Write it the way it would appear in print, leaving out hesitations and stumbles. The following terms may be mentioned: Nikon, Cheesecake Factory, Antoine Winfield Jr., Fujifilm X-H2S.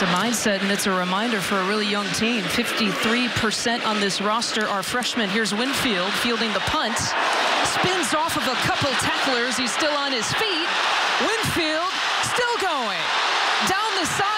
It's a mindset, and it's a reminder for a really young team. 53% on this roster are freshmen. Here's Winfield fielding the punt. Spins off of a couple tacklers. He's still on his feet. Winfield still going. Down the side.